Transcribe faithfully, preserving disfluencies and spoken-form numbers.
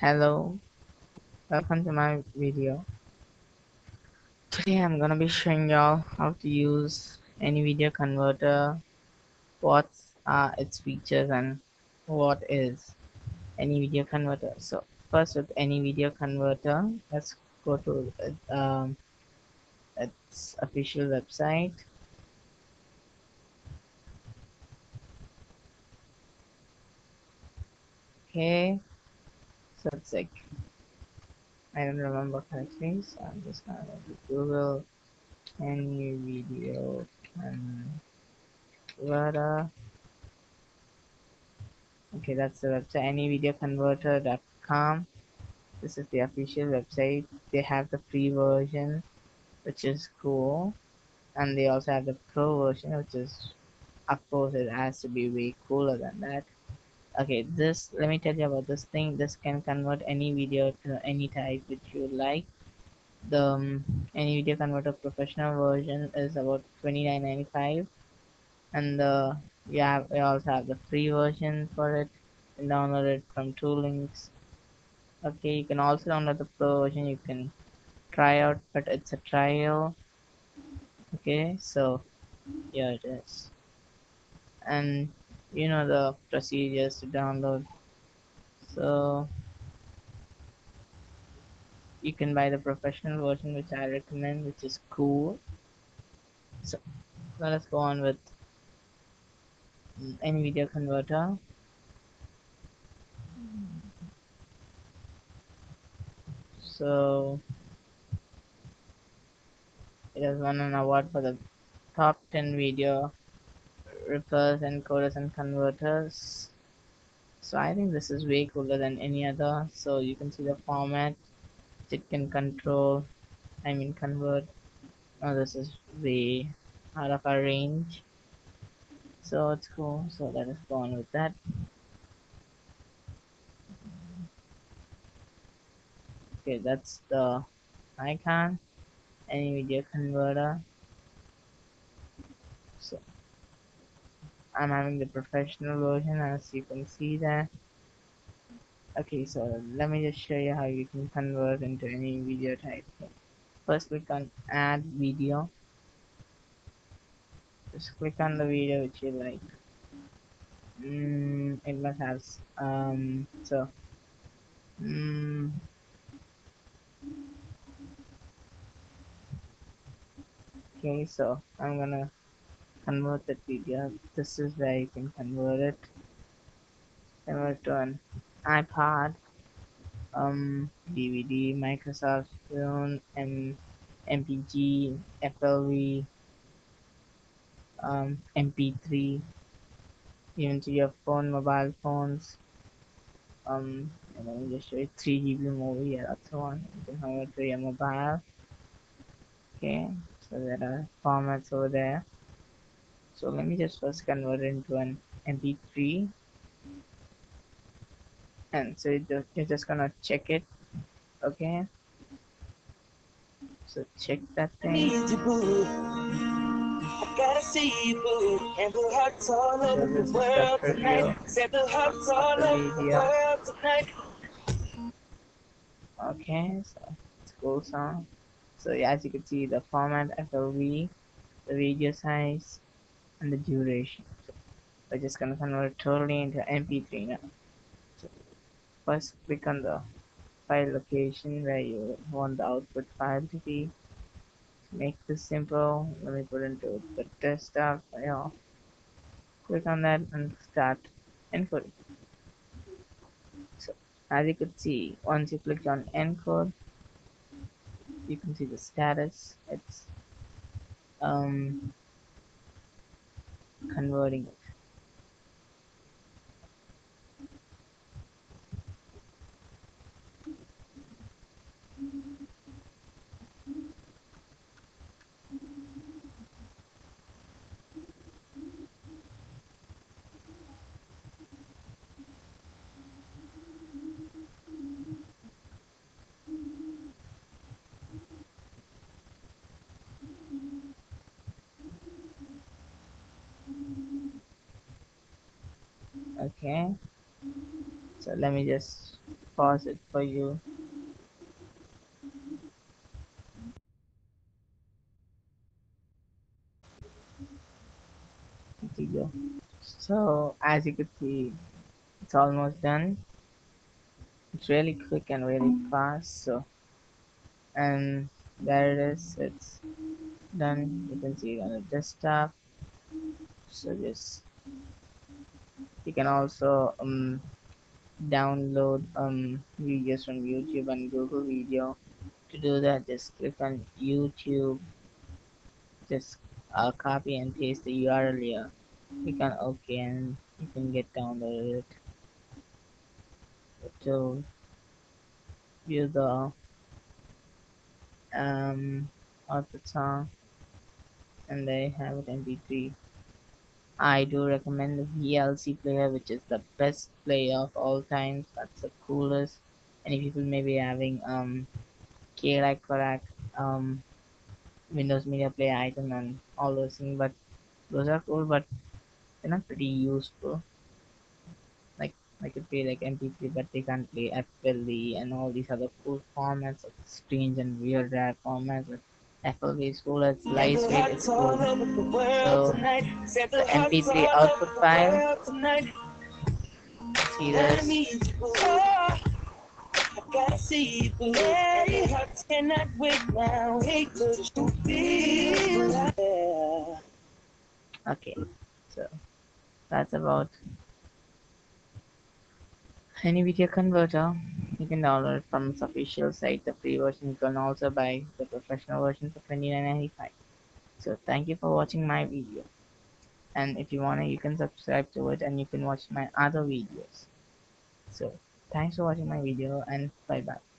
Hello, welcome to my video. Today I'm gonna be showing y'all how to use Any Video Converter, what are its features and what is Any Video Converter. So first, with Any Video Converter, let's go to uh, its official website. Okay. So it's like, I don't remember correctly, so I'm just gonna Google Any Video Converter. Okay, that's the website, Any Video Converter dot com. This is the official website. They have the free version, which is cool, and they also have the pro version, which is, of course, it has to be way cooler than that. Okay, this, let me tell you about this thing. This can convert any video to any type which you like. The um, Any Video Converter professional version is about twenty-nine ninety-five, and the you have we also have the free version for it. You download it from two links. Okay, you can also download the pro version. You can try out, but it's a trial. Okay, so here it is, and you know the procedures to download. So you can buy the professional version, which I recommend, which is cool. So let us go on with Any Video Converter. So it has won an award for the top ten video rippers, encoders and converters. So I think this is way cooler than any other. So you can see the format it can control, I mean convert. Now this is way out of our range, so it's cool. So let us go on with that. Okay, that's the icon, Any Video Converter. So I'm having the professional version, as you can see there. Okay, so let me just show you how you can convert into any video type. First, click on add video. Just click on the video which you like. Mm, it must have um so mm, okay, so I'm gonna convert that video. This is where you can convert it. Convert to an iPod, um, D V D, Microsoft Film, M MPG, F L V, um, M P three, even to your phone, mobile phones. Um, and let me just show you three G B movie. Yeah, that's the one. You can convert to your mobile. Okay, so there are formats over there. So let me just first convert it into an M P three, and so you're just gonna check it. Okay, so check that thing. I gotta see you move and blow hearts all over the world tonight. Set the hearts all over the world tonight. Okay, so it's a cool song. So yeah, as you can see, the format, F L V, the video size, and the duration. So we're just gonna convert totally into M P three now. So first, click on the file location where you want the output file to be. To make this simple, let me put into the desktop. Yeah. Click on that and start encoding. So as you could see, once you click on encode, you can see the status. It's um. converting it. Okay, so let me just pause it for you. There you go. So as you can see, it's almost done. It's really quick and really fast. So, and there it is. It's done. You can see it on the desktop. So just you can also um download um videos from YouTube and Google Video. To do that, just click on YouTube. Just uh, copy and paste the U R L here. Click on OK, and you can get downloaded. To view the um of the song, and they have it M P three. I do recommend the V L C player, which is the best player of all times. That's the coolest. Many people may be having um K like Korak, um Windows Media Player item and all those things, but those are cool, but they're not pretty useful. I could play like M P three, but they can't play F L V and all these other cool formats, like strange and weird rare formats. Like F L V is cool, it's lightweight, it's cool. So the M P three output file. See this. Okay, so that's about Any Video Converter. You can download it from its official site, the free version. You can also buy the professional version for twenty-nine ninety-five. So thank you for watching my video, and if you wanna, you can subscribe to it and you can watch my other videos. So thanks for watching my video, and bye bye.